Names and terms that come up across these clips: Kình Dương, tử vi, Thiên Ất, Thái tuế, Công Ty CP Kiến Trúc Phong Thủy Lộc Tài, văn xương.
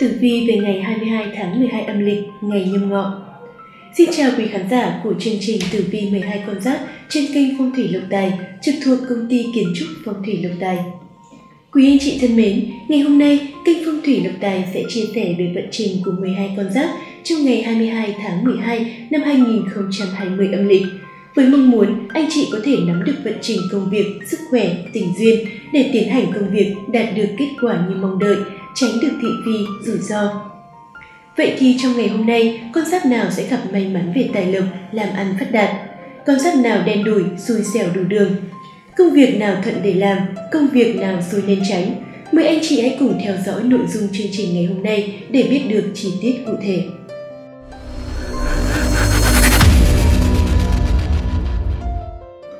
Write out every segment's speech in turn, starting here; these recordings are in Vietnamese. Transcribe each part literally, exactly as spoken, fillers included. Tử vi về ngày hai mươi hai tháng mười hai âm lịch, ngày Nhâm Ngọ. Xin chào quý khán giả của chương trình Tử vi mười hai con giáp trên kênh Phong Thủy Lộc Tài, trực thuộc Công ty Kiến Trúc Phong Thủy Lộc Tài. Quý anh chị thân mến, ngày hôm nay kênh Phong Thủy Lộc Tài sẽ chia sẻ về vận trình của mười hai con giáp trong ngày hai mươi hai tháng mười hai năm hai nghìn không trăm hai mươi âm lịch, với mong muốn anh chị có thể nắm được vận trình công việc, sức khỏe, tình duyên để tiến hành công việc đạt được kết quả như mong đợi, tránh được thị phi, rủi ro. Vậy thì trong ngày hôm nay, con giáp nào sẽ gặp may mắn về tài lộc, làm ăn phát đạt? Con giáp nào đen đủi, xui xẻo đủ đường? Công việc nào thuận để làm, công việc nào xui nên tránh? Mời anh chị hãy cùng theo dõi nội dung chương trình ngày hôm nay để biết được chi tiết cụ thể.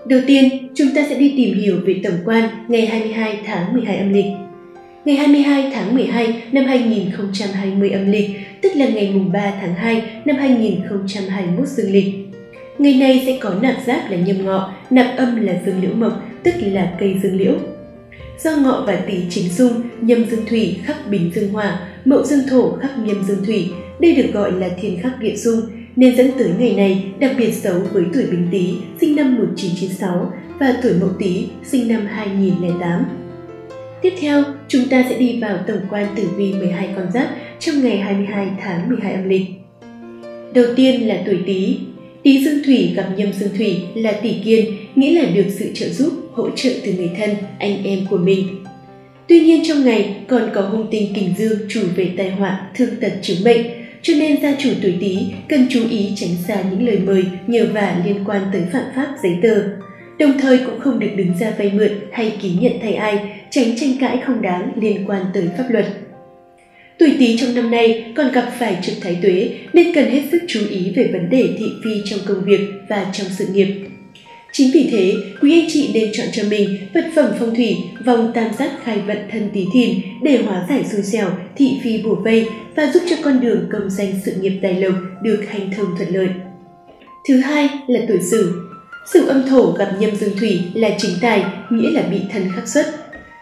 Đầu tiên, chúng ta sẽ đi tìm hiểu về tổng quan ngày hai mươi hai tháng mười hai âm lịch. Ngày hai mươi hai tháng mười hai năm hai nghìn không trăm hai mươi âm lịch, tức là ngày ba tháng hai năm hai nghìn không trăm hai mươi mốt dương lịch. Ngày này sẽ có nạp giáp là Nhâm Ngọ, nạp âm là Dương Liễu Mộc, tức là cây dương liễu. Do Ngọ và Tý chính xung, Nhâm dương thủy khắc Bình dương hỏa, Mậu dương thổ khắc Nhâm dương thủy, đây được gọi là thiên khắc địa xung, nên dẫn tới ngày này đặc biệt xấu với tuổi Bính Tý sinh năm một nghìn chín trăm chín mươi sáu và tuổi Mậu Tý sinh năm hai nghìn không trăm lẻ tám. Tiếp theo, chúng ta sẽ đi vào tổng quan tử vi mười hai con giáp trong ngày hai mươi hai tháng mười hai âm lịch. Đầu tiên là tuổi Tý. Tý dương thủy gặp Nhâm dương thủy là tỷ kiên, nghĩa là được sự trợ giúp, hỗ trợ từ người thân, anh em của mình. Tuy nhiên trong ngày còn có hung tinh Kình Dương chủ về tai họa, thương tật chứng bệnh, cho nên gia chủ tuổi Tý cần chú ý tránh xa những lời mời nhờ vả liên quan tới phạm pháp giấy tờ. Đồng thời cũng không được đứng ra vay mượn hay ký nhận thay ai, tránh tranh cãi không đáng liên quan tới pháp luật. Tuổi Tý trong năm nay còn gặp phải trực thái tuế nên cần hết sức chú ý về vấn đề thị phi trong công việc và trong sự nghiệp. Chính vì thế, quý anh chị nên chọn cho mình vật phẩm phong thủy vòng tam giác khai vận thân Tý Thìn để hóa giải xui xẻo, thị phi bủa vây và giúp cho con đường công danh sự nghiệp tài lộc được hành thông thuận lợi. Thứ hai là tuổi Sửu. Sửu âm thổ gặp Nhâm dương thủy là chính tài, nghĩa là bị thân khắc xuất.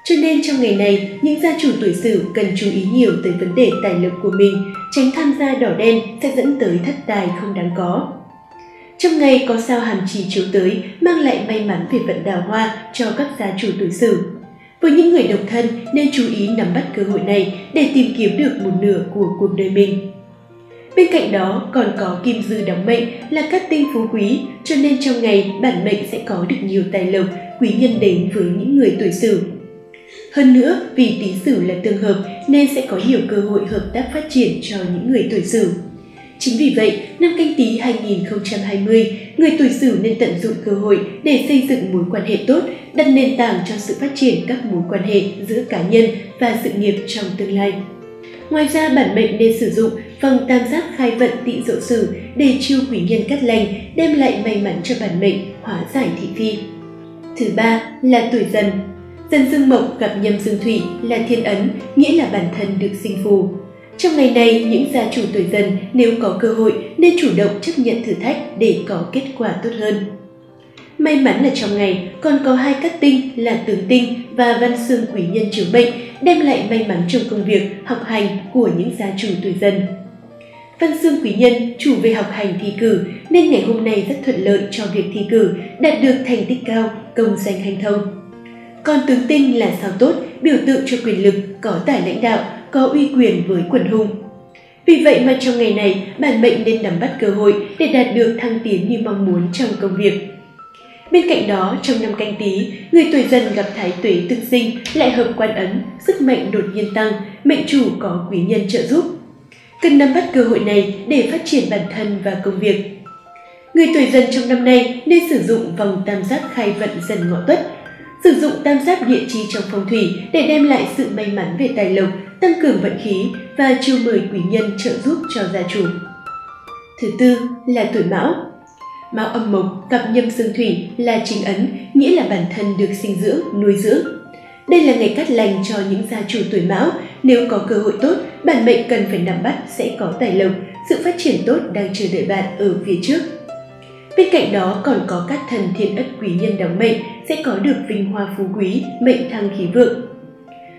Cho nên trong ngày này, những gia chủ tuổi Sửu cần chú ý nhiều tới vấn đề tài lộc của mình, tránh tham gia đỏ đen sẽ dẫn tới thất tài không đáng có. Trong ngày có sao hàm trì chiếu tới mang lại may mắn về vận đào hoa cho các gia chủ tuổi Sửu. Với những người độc thân nên chú ý nắm bắt cơ hội này để tìm kiếm được một nửa của cuộc đời mình. Bên cạnh đó còn có kim dư đóng mệnh là các tinh phú quý, cho nên trong ngày bản mệnh sẽ có được nhiều tài lộc, quý nhân đến với những người tuổi Sửu. Hơn nữa, vì Tý Sửu là tương hợp nên sẽ có nhiều cơ hội hợp tác phát triển cho những người tuổi Sửu. Chính vì vậy, năm Canh Tý hai nghìn không trăm hai mươi, người tuổi Sửu nên tận dụng cơ hội để xây dựng mối quan hệ tốt, đặt nền tảng cho sự phát triển các mối quan hệ giữa cá nhân và sự nghiệp trong tương lai. Ngoài ra, bản mệnh nên sử dụng vòng tam giác khai vận Tị Dậu Sửu để chiêu quý nhân cát lành, đem lại may mắn cho bản mệnh, hóa giải thị phi. Thứ ba là tuổi Dần. Dần dương mộc gặp Nhâm dương thủy là thiên ấn, nghĩa là bản thân được sinh phù. Trong ngày này, những gia chủ tuổi Dần nếu có cơ hội nên chủ động chấp nhận thử thách để có kết quả tốt hơn. May mắn là trong ngày còn có hai cát tinh là tướng tinh và văn xương quý nhân chiếu mệnh, đem lại may mắn trong công việc, học hành của những gia chủ tuổi Dần. Văn xương quý nhân chủ về học hành thi cử nên ngày hôm nay rất thuận lợi cho việc thi cử, đạt được thành tích cao, công danh hanh thông. Còn tướng tinh là sao tốt, biểu tượng cho quyền lực, có tài lãnh đạo, có uy quyền với quần hùng. Vì vậy mà trong ngày này, bản mệnh nên nắm bắt cơ hội để đạt được thăng tiến như mong muốn trong công việc. Bên cạnh đó, trong năm Canh Tý, người tuổi Dần gặp thái tuế tương sinh lại hợp quan ấn, sức mạnh đột nhiên tăng, mệnh chủ có quý nhân trợ giúp. Cần nắm bắt cơ hội này để phát triển bản thân và công việc. Người tuổi Dần trong năm nay nên sử dụng vòng tam giác khai vận Dần Ngọ Tuất. Sử dụng tam giác địa chi trong phong thủy để đem lại sự may mắn về tài lộc, tăng cường vận khí và chiêu mời quý nhân trợ giúp cho gia chủ. Thứ tư là tuổi Mão. Mão âm mộc gặp Nhâm dương thủy là chính ấn, nghĩa là bản thân được sinh dưỡng, nuôi dưỡng. Đây là ngày cát lành cho những gia chủ tuổi Mão, nếu có cơ hội tốt, bản mệnh cần phải nắm bắt sẽ có tài lộc, sự phát triển tốt đang chờ đợi bạn ở phía trước. Bên cạnh đó còn có các thần thiên ất quý nhân đóng mệnh sẽ có được vinh hoa phú quý, mệnh thăng khí vượng.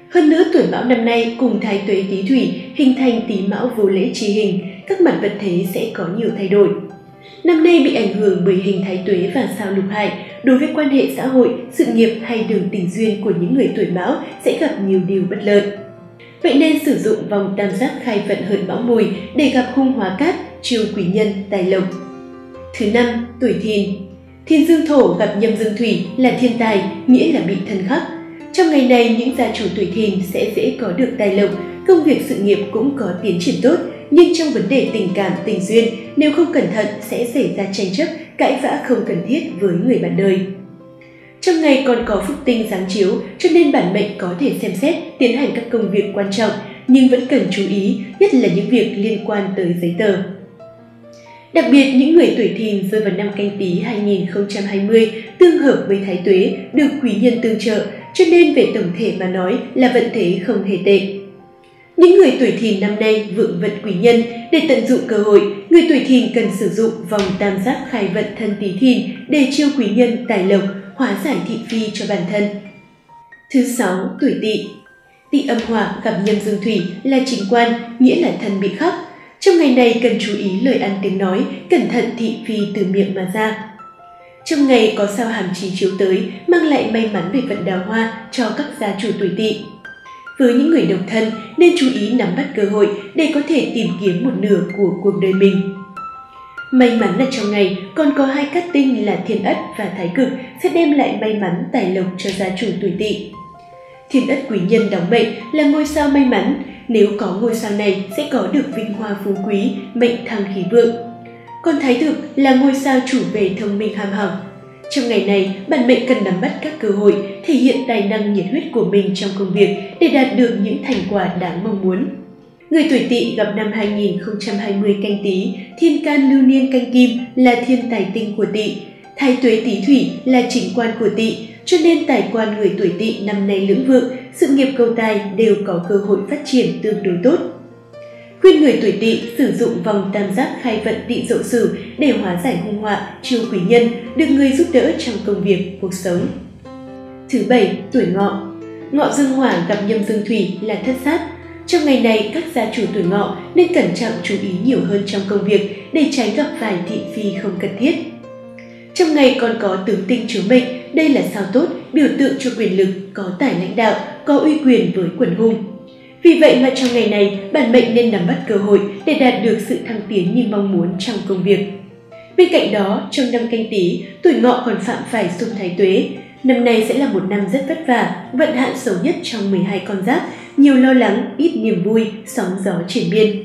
Hơn nữa tuổi Mão năm nay cùng thái tuế Tý Thủy hình thành Tý Mão vô lễ chi hình, các mặt vật thế sẽ có nhiều thay đổi. Năm nay bị ảnh hưởng bởi hình thái tuế và sao lục hại, đối với quan hệ xã hội, sự nghiệp hay đường tình duyên của những người tuổi Mão sẽ gặp nhiều điều bất lợi. Vậy nên sử dụng vòng tam giác khai vận hợt Mão Mùi để gặp hung hóa cát, chiêu quý nhân, tài lộc. Thứ năm, tuổi Thìn. Thiên dương thổ gặp nhâm dương thủy là thiên tài, nghĩa là bị thân khắc. Trong ngày này, những gia chủ tuổi Thìn sẽ dễ có được tài lộc, công việc sự nghiệp cũng có tiến triển tốt, nhưng trong vấn đề tình cảm, tình duyên, nếu không cẩn thận sẽ xảy ra tranh chấp, cãi vã không cần thiết với người bạn đời. Trong ngày còn có phúc tinh giáng chiếu, cho nên bản mệnh có thể xem xét tiến hành các công việc quan trọng, nhưng vẫn cần chú ý, nhất là những việc liên quan tới giấy tờ. Đặc biệt, những người tuổi Thìn rơi vào năm Canh Tý hai nghìn không trăm hai mươi tương hợp với thái tuế, được quý nhân tương trợ, cho nên về tổng thể mà nói là vận thế không hề tệ. Những người tuổi Thìn năm nay vượng vận quý nhân, để tận dụng cơ hội, người tuổi Thìn cần sử dụng vòng tam giác khai vận thân Tý Thìn để chiêu quý nhân tài lộc, hóa giải thị phi cho bản thân. Thứ sáu, tuổi Tỵ. Tỵ âm hỏa gặp nhâm dương thủy là chính quan, nghĩa là thân bị khắc. Trong ngày này cần chú ý lời ăn tiếng nói, cẩn thận thị phi từ miệng mà ra. Trong ngày có sao hàm trí chiếu tới, mang lại may mắn về vận đào hoa cho các gia chủ tuổi Tỵ. Với những người độc thân nên chú ý nắm bắt cơ hội để có thể tìm kiếm một nửa của cuộc đời mình. May mắn là trong ngày còn có hai cát tinh là Thiên Ất và Thái Cực sẽ đem lại may mắn tài lộc cho gia chủ tuổi Tỵ. Thiên Ất quý nhân đóng mệnh là ngôi sao may mắn, nếu có ngôi sao này sẽ có được vinh hoa phú quý, mệnh thăng khí vượng. Còn Thái Cực là ngôi sao chủ về thông minh ham học. Trong ngày này, bản mệnh cần nắm bắt các cơ hội, thể hiện tài năng nhiệt huyết của mình trong công việc để đạt được những thành quả đáng mong muốn. Người tuổi Tỵ gặp năm hai nghìn không trăm hai mươi Canh Tý, thiên can lưu niên Canh Kim là thiên tài tinh của Tỵ, thái tuế Tý Thủy là chính quan của Tỵ, cho nên tài quan người tuổi Tỵ năm nay lưỡng vượng, sự nghiệp cầu tài đều có cơ hội phát triển tương đối tốt. Khuyên người tuổi Tỵ sử dụng vòng tam giác khai vận Tỵ Dậu Sửu để hóa giải hung họa, chiêu quý nhân, được người giúp đỡ trong công việc, cuộc sống. Thứ bảy, tuổi Ngọ. Ngọ dương hỏa gặp nhâm dương thủy là thất sát. Trong ngày này, các gia chủ tuổi Ngọ nên cẩn trọng chú ý nhiều hơn trong công việc để tránh gặp phải thị phi không cần thiết. Trong ngày còn có tướng tinh chiếu mệnh, đây là sao tốt, biểu tượng cho quyền lực, có tài lãnh đạo, có uy quyền với quần hùng. Vì vậy mà trong ngày này, bản mệnh nên nắm bắt cơ hội để đạt được sự thăng tiến như mong muốn trong công việc. Bên cạnh đó, trong năm Canh Tý, tuổi Ngọ còn phạm phải xung thái tuế. Năm nay sẽ là một năm rất vất vả, vận hạn xấu nhất trong mười hai con giáp, nhiều lo lắng, ít niềm vui, sóng gió triển miên.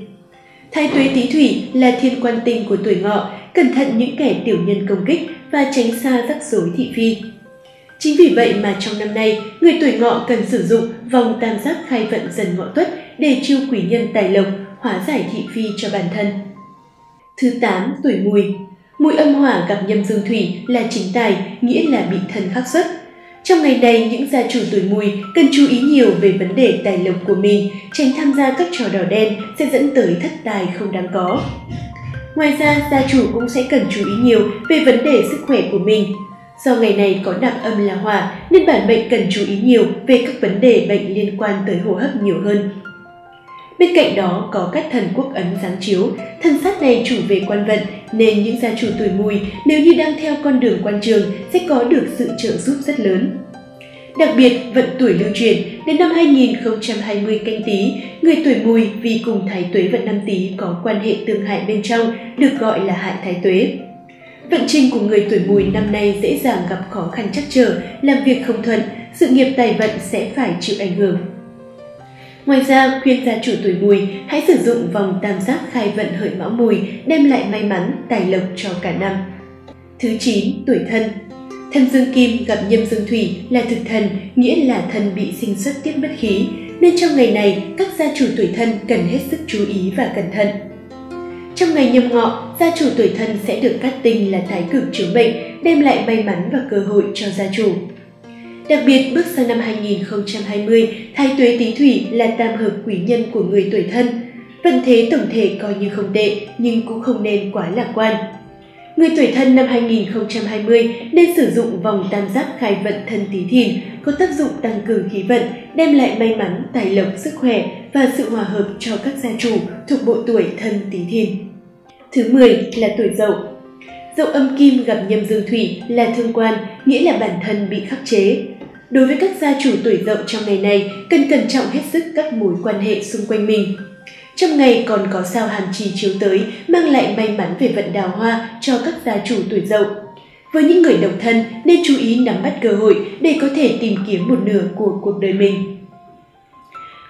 Thái tuế Tý Thủy là thiên quan tinh của tuổi Ngọ, cẩn thận những kẻ tiểu nhân công kích và tránh xa rắc rối thị phi. Chính vì vậy mà trong năm nay, người tuổi Ngọ cần sử dụng vòng tam giác khai vận Dần Ngọ Tuất để chiêu quý nhân tài lộc, hóa giải thị phi cho bản thân. Thứ tám, tuổi Mùi. Mùi âm hỏa gặp nhâm dương thủy là chính tài, nghĩa là bị thân khắc xuất. Trong ngày này, những gia chủ tuổi Mùi cần chú ý nhiều về vấn đề tài lộc của mình, tránh tham gia các trò đỏ đen sẽ dẫn tới thất tài không đáng có. Ngoài ra, gia chủ cũng sẽ cần chú ý nhiều về vấn đề sức khỏe của mình. Do ngày này có nạp âm là hỏa nên bản mệnh cần chú ý nhiều về các vấn đề bệnh liên quan tới hô hấp nhiều hơn. Bên cạnh đó có các thần quốc ấn giáng chiếu, thần sát này chủ về quan vận nên những gia chủ tuổi Mùi nếu như đang theo con đường quan trường sẽ có được sự trợ giúp rất lớn. Đặc biệt, vận tuổi lưu truyền đến năm hai nghìn không trăm hai mươi Canh Tý, người tuổi Mùi vì cùng thái tuế vận năm Tý có quan hệ tương hại bên trong được gọi là hại thái tuế. Vận trình của người tuổi Mùi năm nay dễ dàng gặp khó khăn trắc trở, làm việc không thuận, sự nghiệp tài vận sẽ phải chịu ảnh hưởng. Ngoài ra, khuyên gia chủ tuổi Mùi hãy sử dụng vòng tam giác khai vận hợi Mão Mùi đem lại may mắn, tài lộc cho cả năm. Thứ chín, tuổi Thân. Thân dương kim gặp nhâm dương thủy là thực thần, nghĩa là thân bị sinh xuất tiết bất khí, nên trong ngày này các gia chủ tuổi Thân cần hết sức chú ý và cẩn thận. Trong ngày Nhâm Ngọ, gia chủ tuổi Thân sẽ được cát tinh là Thái Cực chiếu mệnh, đem lại may mắn và cơ hội cho gia chủ. Đặc biệt, bước sang năm hai nghìn không trăm hai mươi, thái tuế Tý Thủy là tam hợp quý nhân của người tuổi Thân. Vận thế tổng thể coi như không tệ, nhưng cũng không nên quá lạc quan. Người tuổi Thân năm hai nghìn không trăm hai mươi nên sử dụng vòng tam giác khai vận Thân Tí Thìn, có tác dụng tăng cường khí vận, đem lại may mắn, tài lộc, sức khỏe và sự hòa hợp cho các gia chủ thuộc bộ tuổi Thân Tí Thìn. Thứ mười là tuổi Dậu. Dậu âm kim gặp nhâm dương thủy là thương quan, nghĩa là bản thân bị khắc chế. Đối với các gia chủ tuổi Dậu trong ngày này, cần cẩn trọng hết sức các mối quan hệ xung quanh mình. Trong ngày còn có sao hàn trì chiếu tới, mang lại may mắn về vận đào hoa cho các gia chủ tuổi Dậu. Với những người độc thân nên chú ý nắm bắt cơ hội để có thể tìm kiếm một nửa của cuộc đời mình.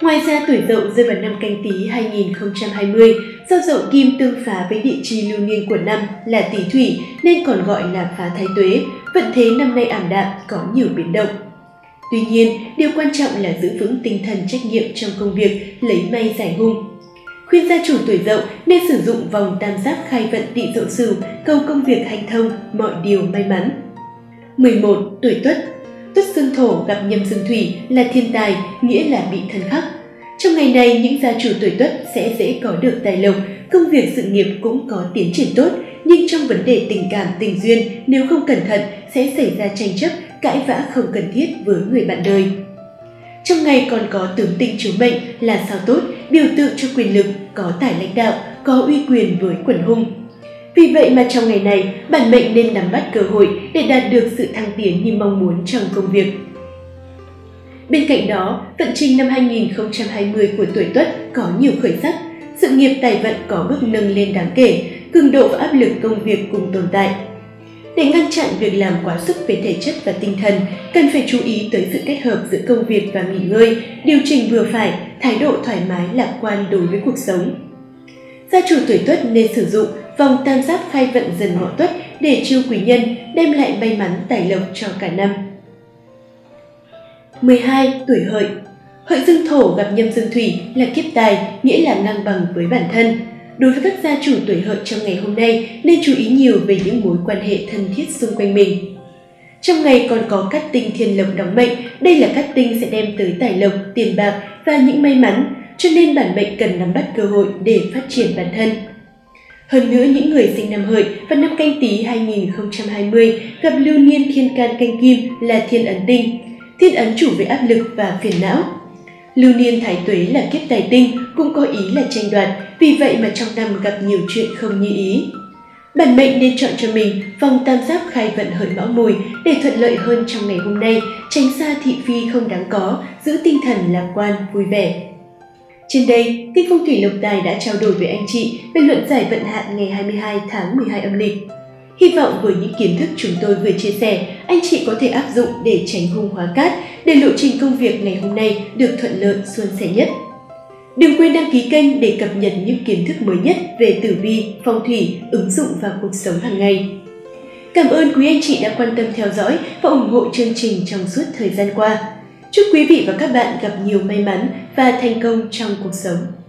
Ngoài ra, tuổi Dậu rơi vào năm Canh Tý hai nghìn không trăm hai mươi, do Dậu kim tương phá với địa chi lưu niên của năm là Tý Thủy nên còn gọi là phá thái tuế, vận thế năm nay ảm đạm, có nhiều biến động. Tuy nhiên, điều quan trọng là giữ vững tinh thần trách nhiệm trong công việc, lấy may giải hung. Khuyên gia chủ tuổi Dậu nên sử dụng vòng tam giác khai vận Tỵ Dậu Sửu, cầu công việc hanh thông, mọi điều may mắn. mười một. Tuổi Tuất. Tuất xương thổ gặp nhâm xương thủy là thiên tài, nghĩa là bị thân khắc. Trong ngày này, những gia chủ tuổi Tuất sẽ dễ có được tài lộc, công việc sự nghiệp cũng có tiến triển tốt, nhưng trong vấn đề tình cảm tình duyên, nếu không cẩn thận sẽ xảy ra tranh chấp, cãi vã không cần thiết với người bạn đời. Trong ngày còn có tướng tinh chiếu mệnh là sao tốt, biểu tượng cho quyền lực, có tài lãnh đạo, có uy quyền với quần hung. Vì vậy mà trong ngày này, bản mệnh nên nắm bắt cơ hội để đạt được sự thăng tiến như mong muốn trong công việc. Bên cạnh đó, vận trình năm hai nghìn không trăm hai mươi của tuổi Tuất có nhiều khởi sắc, sự nghiệp tài vận có bước nâng lên đáng kể, cường độ và áp lực công việc cùng tồn tại. Để ngăn chặn việc làm quá sức về thể chất và tinh thần, cần phải chú ý tới sự kết hợp giữa công việc và nghỉ ngơi, điều chỉnh vừa phải, thái độ thoải mái lạc quan đối với cuộc sống. Gia chủ tuổi Tuất nên sử dụng vòng tam giác khai vận Dần Mậu Tuất để chiêu quý nhân, đem lại may mắn tài lộc cho cả năm. mười hai. Tuổi Hợi. Hợi dương thổ gặp nhâm dương thủy là kiếp tài, nghĩa là ngang bằng với bản thân. Đối với các gia chủ tuổi Hợi trong ngày hôm nay nên chú ý nhiều về những mối quan hệ thân thiết xung quanh mình. Trong ngày còn có cát tinh thiên lộc đóng mệnh, đây là cát tinh sẽ đem tới tài lộc, tiền bạc và những may mắn, cho nên bản mệnh cần nắm bắt cơ hội để phát triển bản thân. Hơn nữa, những người sinh năm Hợi và năm Canh Tý hai nghìn không trăm hai mươi gặp lưu niên thiên can canh kim là thiên ấn tinh, thiên ấn chủ về áp lực và phiền não. Lưu niên thái tuế là kiếp tài tinh, cũng có ý là tranh đoạt, vì vậy mà trong năm gặp nhiều chuyện không như ý. Bản mệnh nên chọn cho mình vòng tam giác khai vận Hợi Mão Mùi để thuận lợi hơn trong ngày hôm nay, tránh xa thị phi không đáng có, giữ tinh thần lạc quan, vui vẻ. Trên đây, kênh Phong Thủy Lộc Tài đã trao đổi với anh chị về luận giải vận hạn ngày hai mươi hai tháng mười hai âm lịch. Hy vọng với những kiến thức chúng tôi vừa chia sẻ, anh chị có thể áp dụng để tránh hung hóa cát, để lộ trình công việc ngày hôm nay được thuận lợi suôn sẻ nhất. Đừng quên đăng ký kênh để cập nhật những kiến thức mới nhất về tử vi, phong thủy, ứng dụng vào cuộc sống hàng ngày. Cảm ơn quý anh chị đã quan tâm theo dõi và ủng hộ chương trình trong suốt thời gian qua. Chúc quý vị và các bạn gặp nhiều may mắn và thành công trong cuộc sống.